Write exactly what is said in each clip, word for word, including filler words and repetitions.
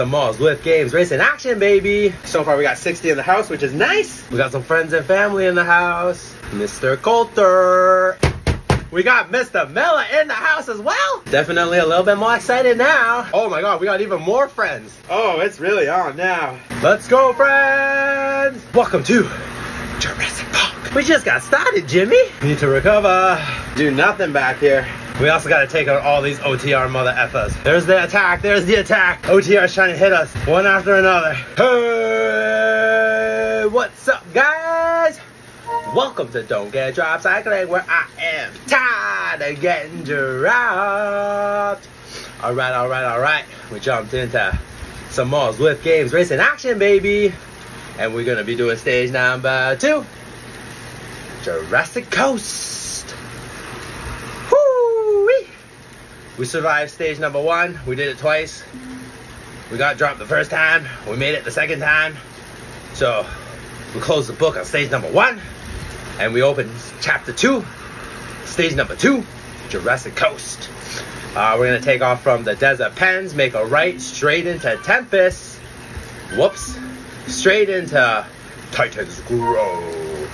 some more Zwift Games race in action, baby. So far we got sixty in the house, which is nice. We got some friends and family in the house. Mister Coulter. We got Mister Miller in the house as well. Definitely a little bit more excited now. Oh my God, we got even more friends. Oh, it's really on now. Let's go, friends. Welcome to Jurassic Park. We just got started, Jimmy. Need to recover. Do nothing back here. We also got to take out all these O T R mother effers. There's the attack. There's the attack. O T R's trying to hit us one after another. Hey, what's up, guys? Welcome to Don't Get Dropped Cycling, where I am tired of getting dropped. All right, all right, all right. We jumped into some more Zwift Games racing action, baby. And we're going to be doing stage number two, Jurassic Coast. Woo-wee. We survived stage number one. We did it twice. We got dropped the first time. We made it the second time. So we closed the book on stage number one. And we open chapter two, stage number two, Jurassic Coast. Uh, we're gonna take off from the Desert Pens, make a right straight into Tempest. Whoops, straight into Titan's Grove.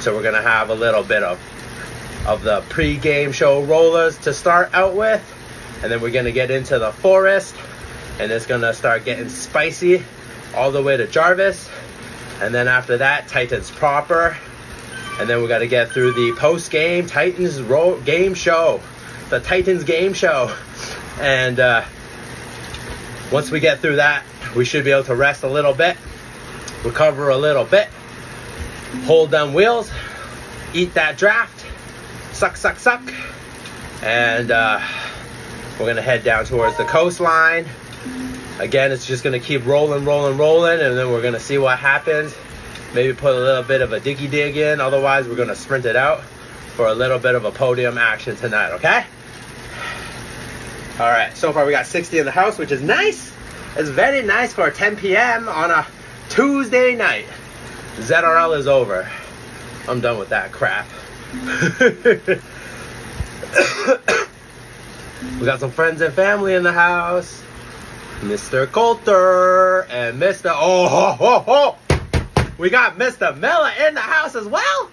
So we're gonna have a little bit of, of the pre-game show rollers to start out with. And then we're gonna get into the forest and it's gonna start getting spicy all the way to Jarvis. And then after that, Titan's proper. And then we got to get through the post-game Titans ro game show, the Titans game show. And uh, once we get through that, we should be able to rest a little bit, recover a little bit, hold them wheels, eat that draft, suck, suck, suck. And uh, we're going to head down towards the coastline. Again, it's just going to keep rolling, rolling, rolling. And then we're going to see what happens. Maybe put a little bit of a diggy dig in. Otherwise, we're going to sprint it out for a little bit of a podium action tonight, okay? All right, so far we got sixty in the house, which is nice. It's very nice for ten P M on a Tuesday night. Z R L is over. I'm done with that crap. We got some friends and family in the house. Mister Coulter and Mister Oh, ho, ho, ho. We got Mister Miller in the house as well.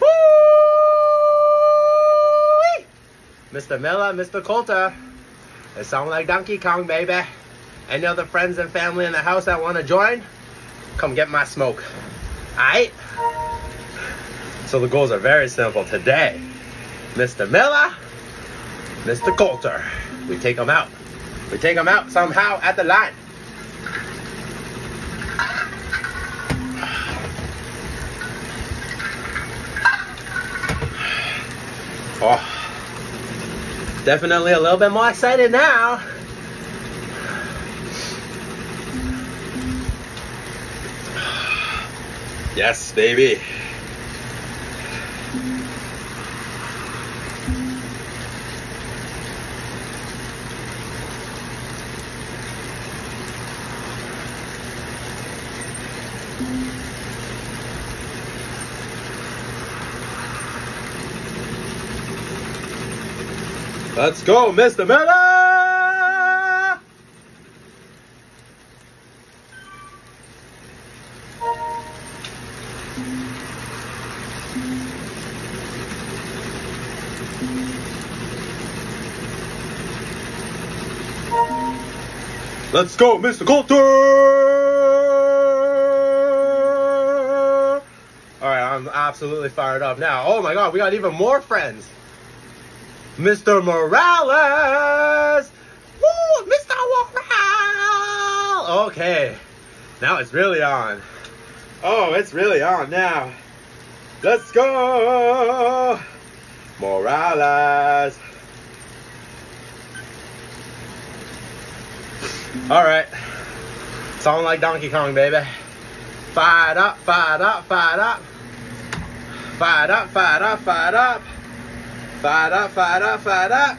Woo-wee. Mister Miller, Mister Coulter. It sounds like Donkey Kong, baby. Any other friends and family in the house that want to join? Come get my smoke. All right? So the goals are very simple today. Mister Miller, Mister Coulter. We take them out. We take them out somehow at the line. Oh, definitely a little bit more excited now. Yes, baby. Let's go, Mister Miller! Let's go, Mister Coulter! All right, I'm absolutely fired up now. Oh my God, we got even more friends. Mister Morales! Woo! Mister Morales! Okay, now it's really on. Oh, it's really on now. Let's go! Morales! Alright, sound like Donkey Kong, baby. Fired up, fired up, fired up. Fired up, fired up, fired up. Fired up, fired up, fired up.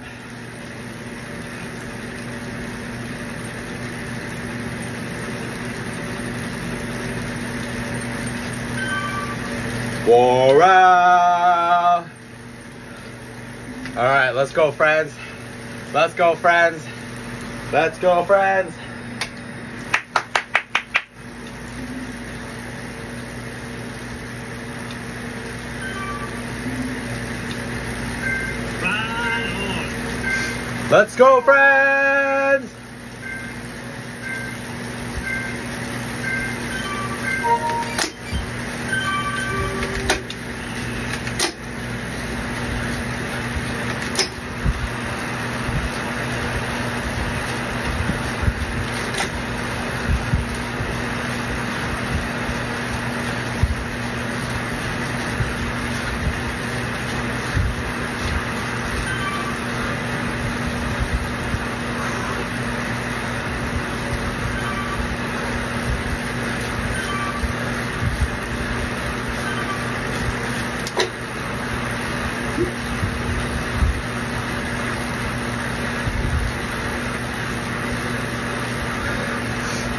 Wow. All right, let's go, friends. Let's go, friends. Let's go, friends. Let's go, friends!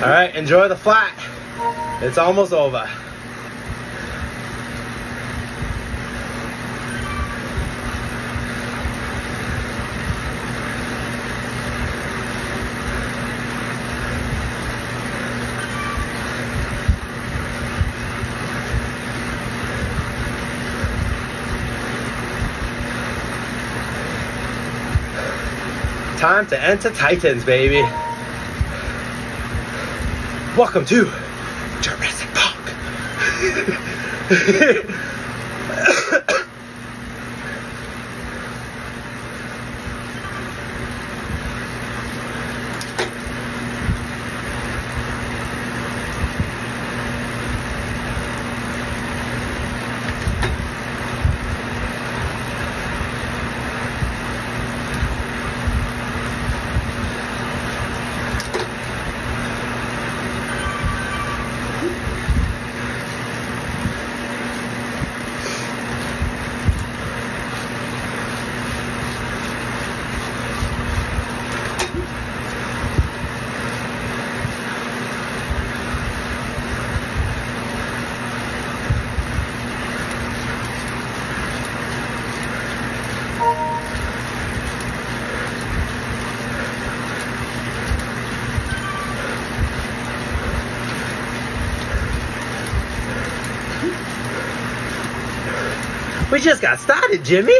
All right, enjoy the flat. It's almost over. Time to enter Titans, baby. Welcome to Jurassic Park. We just got started, Jimmy.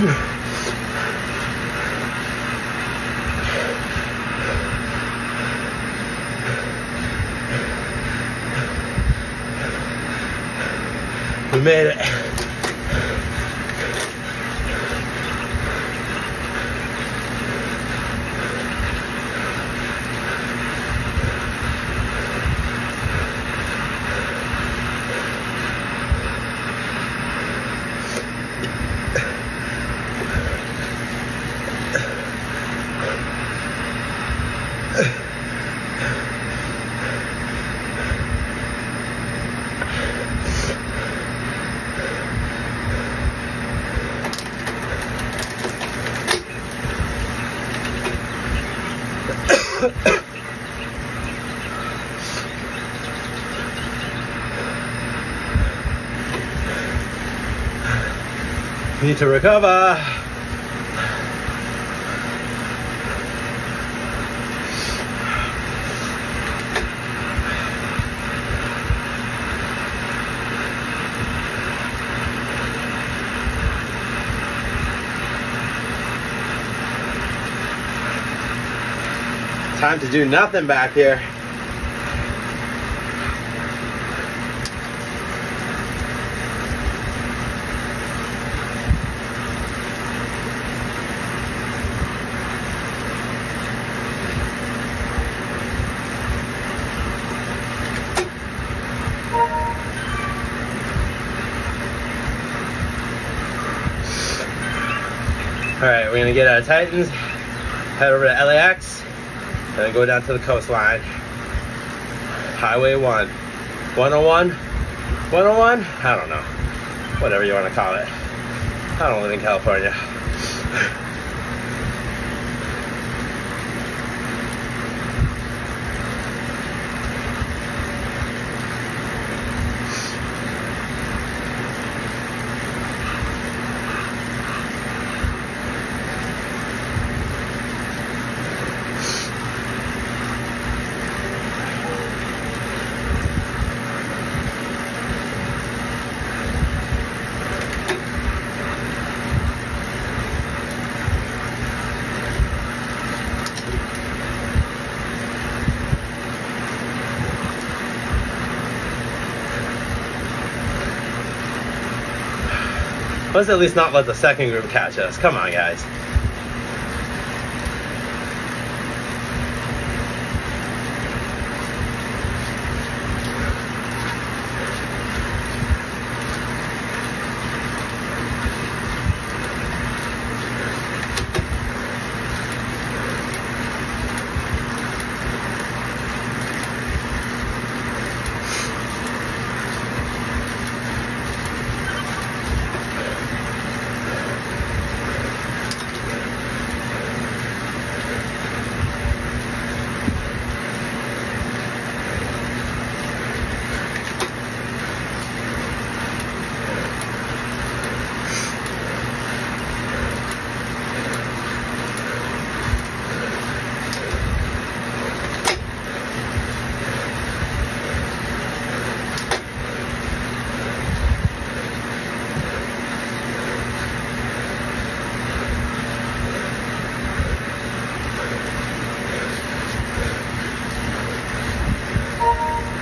We made it. Need to recover. Time to do nothing back here. Alright, we're gonna get out of Titans, head over to L A X, and then go down to the coastline. Highway one. one oh one? one oh one? I don't know. Whatever you want to call it. I don't live in California. Let's at least not let the second group catch us. Come on, guys.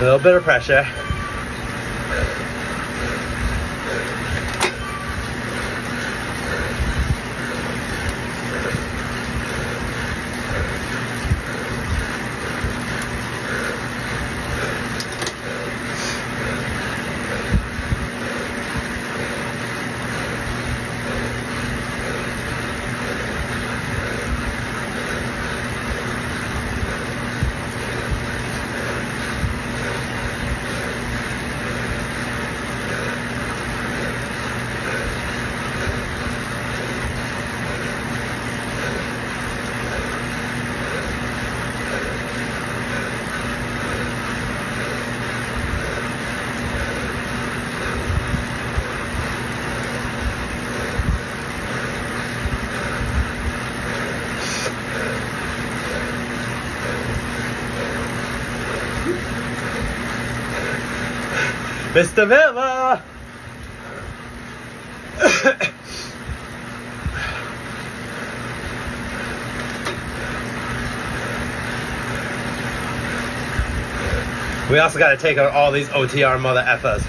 A little bit of pressure. Mister Villa! we also got to take out all these O T R mother effers.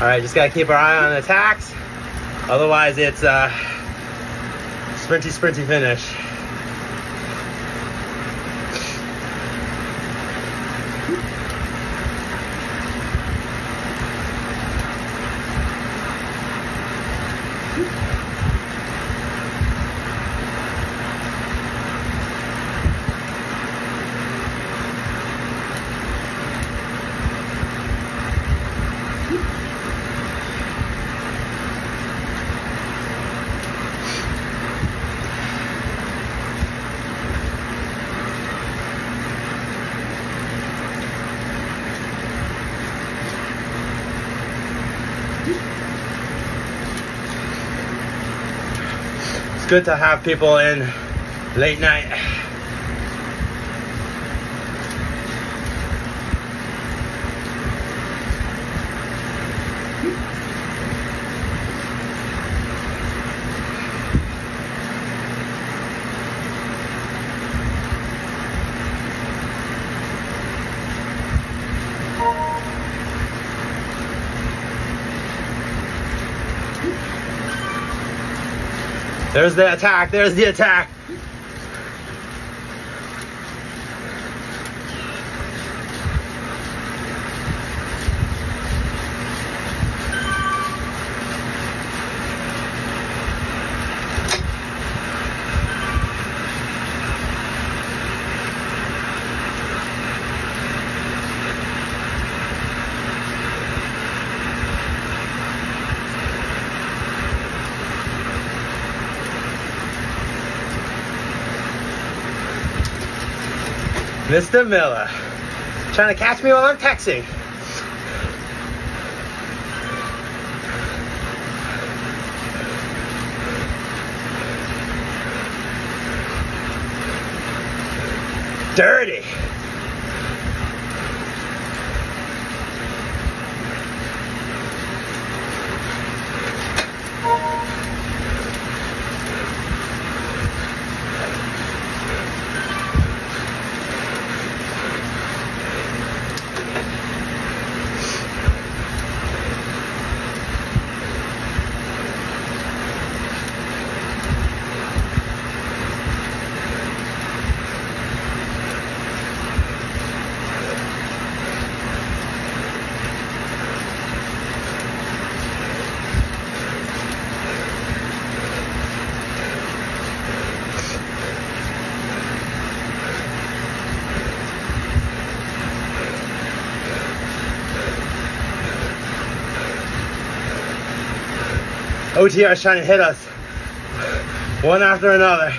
Alright, just gotta keep our eye on the tacks, otherwise it's uh, sprinty, sprinty finish. Good to have people in late night. There's the attack, there's the attack. Mister Miller, trying to catch me while I'm texting. Dirty. O T R is trying to hit us, one after another.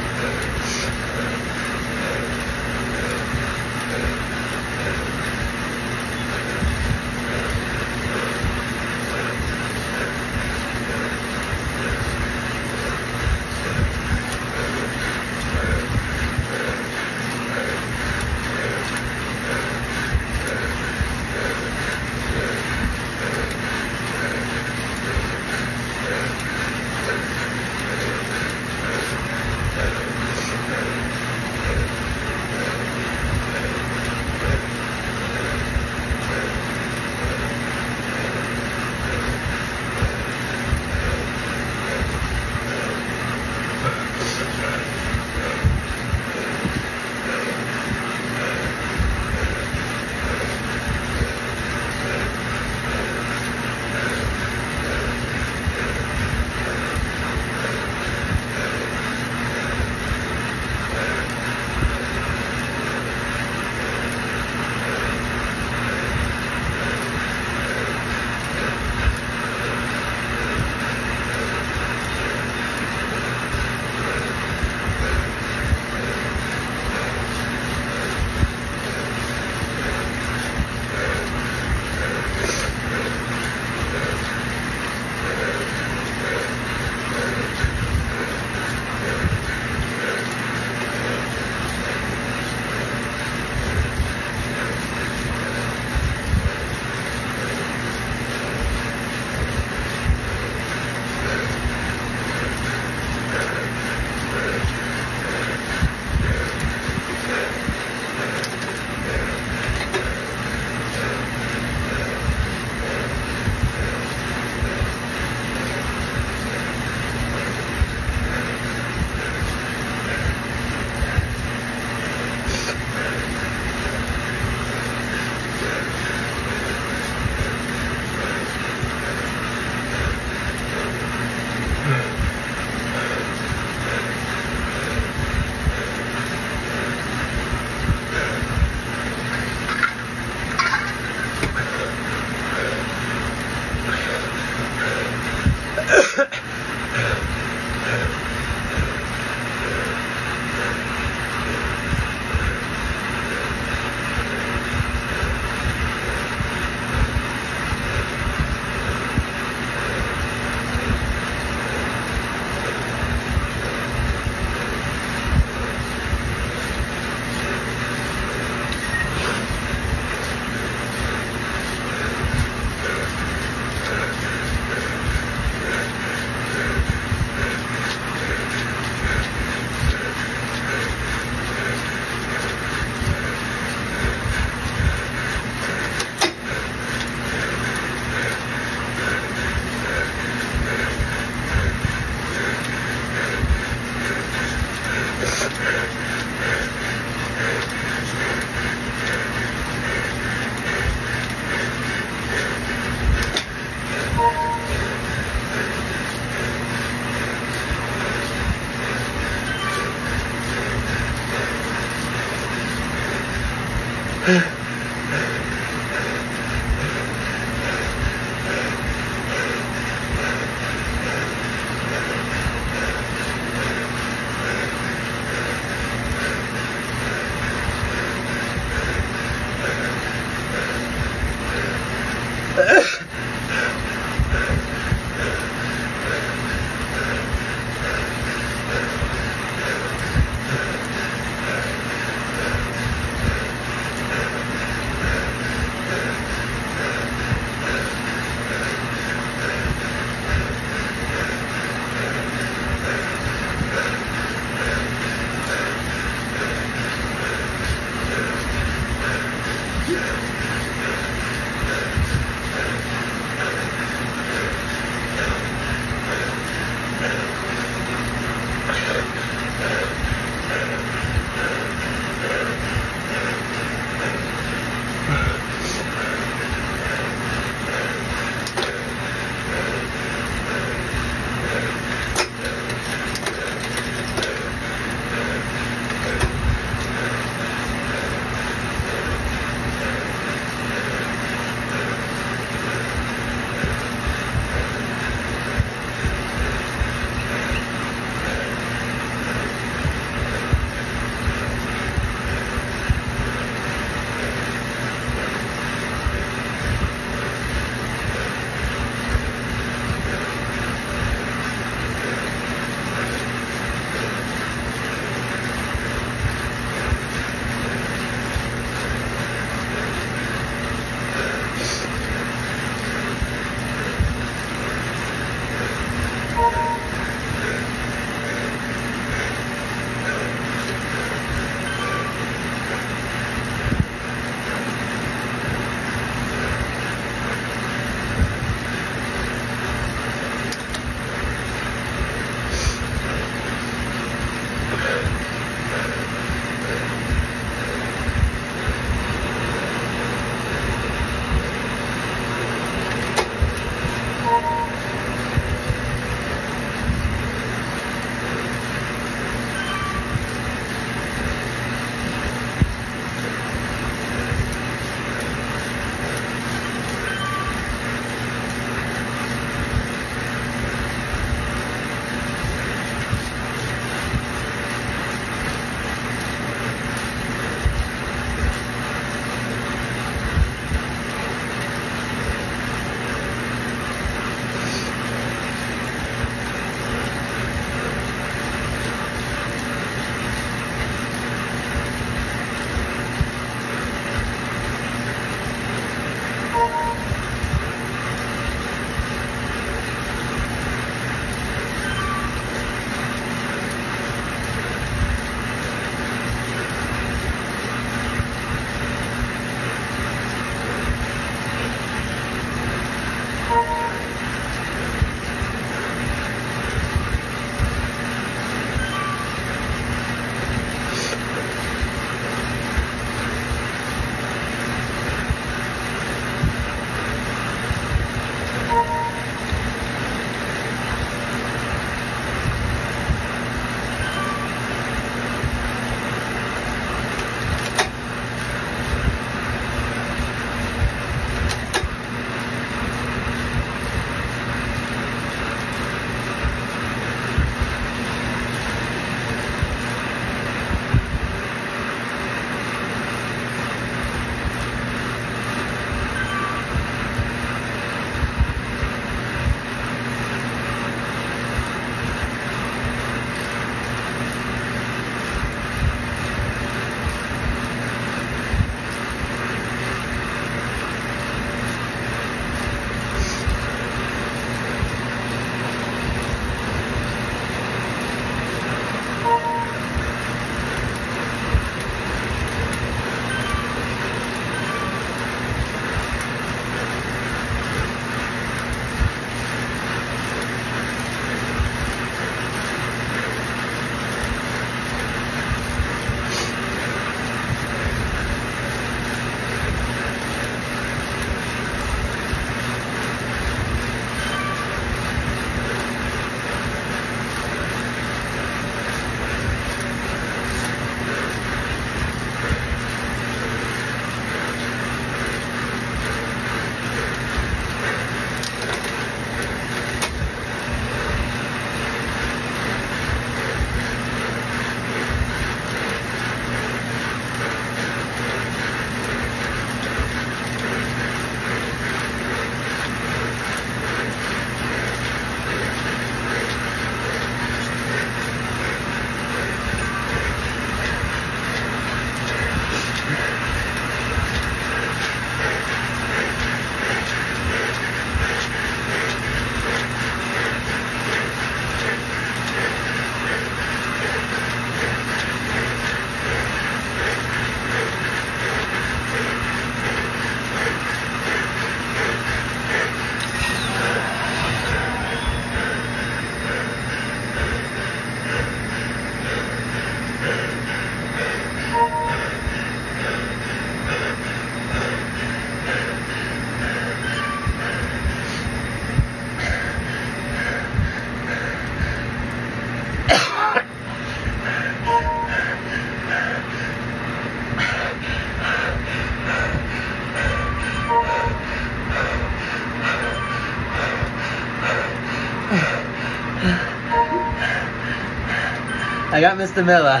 I got Mister Miller.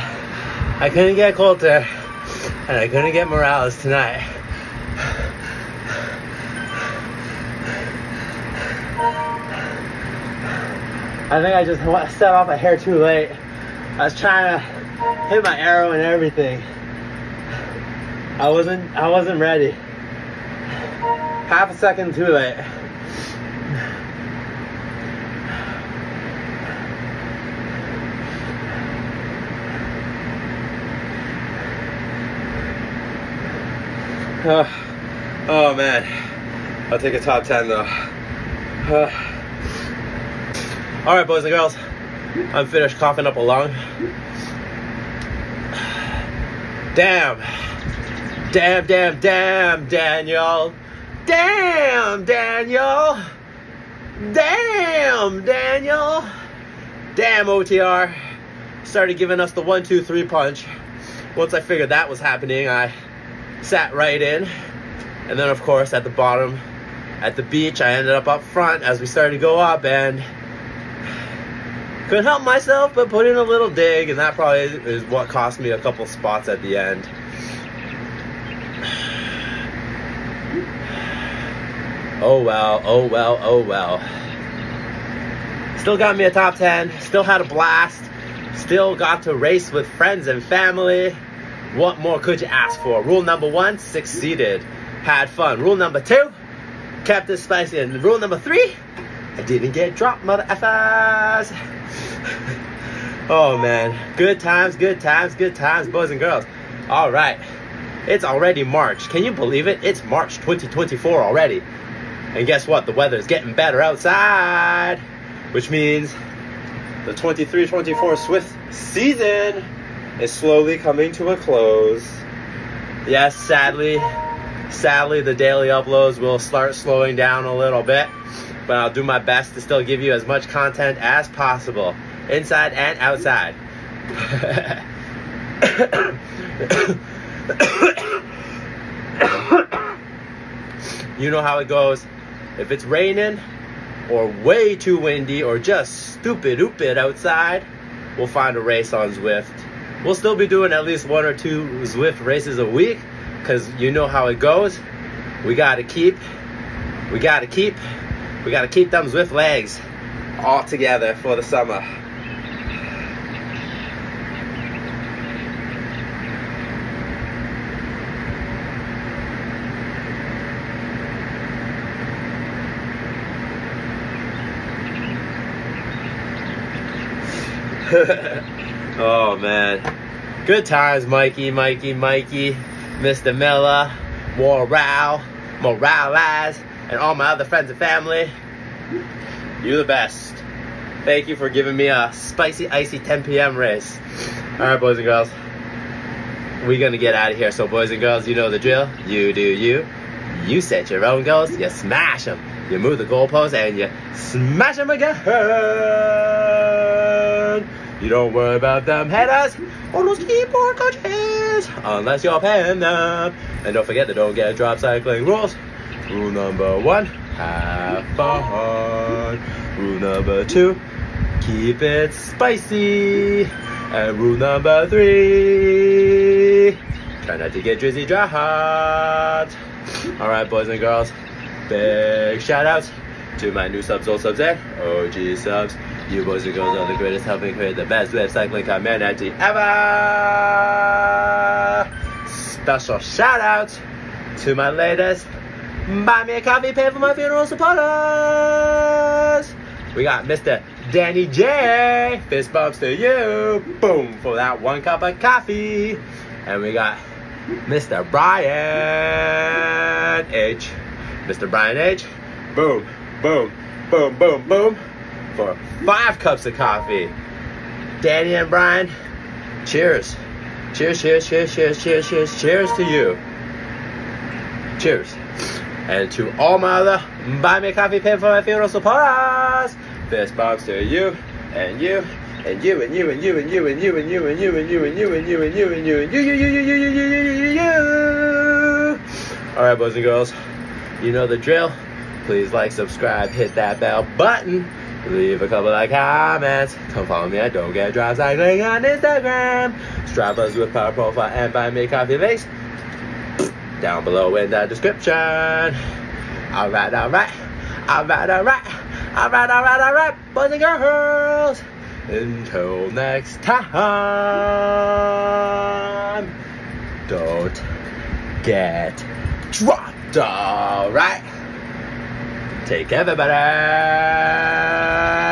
I couldn't get Coulter, and I couldn't get Morales tonight. I think I just set off a hair too late. I was trying to hit my arrow and everything. I wasn't, I wasn't ready. Half a second too late. Oh, oh man, I'll take a top ten though. Oh. All right, boys and girls, I'm finished coughing up a lung. Damn, damn, damn, damn, Daniel. Damn, Daniel. Damn, Daniel. Damn, O T R started giving us the one, two, three punch. Once I figured that was happening, I sat right in. And then, of course, at the bottom, at the beach, I ended up up front as we started to go up, and couldn't help myself but put in a little dig, and that probably is what cost me a couple spots at the end. Oh well, oh well, oh well. Still got me a top ten, still had a blast, still got to race with friends and family. What more could you ask for? Rule number one, succeeded. Had fun. Rule number two, kept it spicy. And rule number three, I didn't get dropped, mother effers. Oh man, good times, good times, good times, boys and girls. All right, it's already March. Can you believe it? It's March twenty twenty-four already. And guess what? The weather's getting better outside, which means the twenty-three twenty-four Zwift season is slowly coming to a close. Yes, sadly, sadly, the daily uploads will start slowing down a little bit. But I'll do my best to still give you as much content as possible, inside and outside. You know how it goes. If it's raining, or way too windy, or just stupid oopid outside, we'll find a race on Zwift. We'll still be doing at least one or two Zwift races a week, because you know how it goes. We gotta keep, we gotta keep, We gotta keep them Zwift legs all together for the summer. Oh man. Good times, Mikey, Mikey, Mikey, Mister Miller, Morale, Morales, and all my other friends and family. You're the best. Thank you for giving me a spicy, icy ten P M race. All right, boys and girls, we're gonna get out of here. So boys and girls, you know the drill. You do you. You set your own goals, you smash them. You move the goalposts and you smash them again. You don't worry about them headers or those keyboard coaches unless you're paying them. And don't forget the Don't Get Dropped Cycling rules. Rule number one, have fun. Rule number two, keep it spicy. And rule number three, try not to get drizzy dropped. All right, boys and girls, big shout outs to my new subs, old subs, and O G subs. You boys and girls are the greatest, helping create the best Zwift cycling community ever. Special shout out to my latest Buy Me a Coffee, pay for my funeral supporters. We got Mister Danny J. Fist bumps to you. Boom, for that one cup of coffee. And we got Mister Brian H. Mister Brian H. Boom, boom, boom, boom, boom. For five cups of coffee. Danny and Brian, cheers. Cheers, cheers, cheers, cheers, cheers, cheers, cheers to you. Cheers. And to all my other Buy Me a Coffee, pay for my funeral supporters, fist bumps to you, and you, and you, and you, and you, and you, and you, and you, and you, and you, and you, and you, and you, and you, and you, you, you, you, you, you, you, you, you. All right, boys and girls, you know the drill. Please like, subscribe, hit that bell button. Leave a couple of comments. Come follow me at Don't Get Dropped Cycling on Instagram. Strava's with power profile and buy me coffee base down below in the description. All right, all right, all right, all right, all right, all right, all right, boys and girls. Until next time, don't get dropped, all right? Take care, everybody.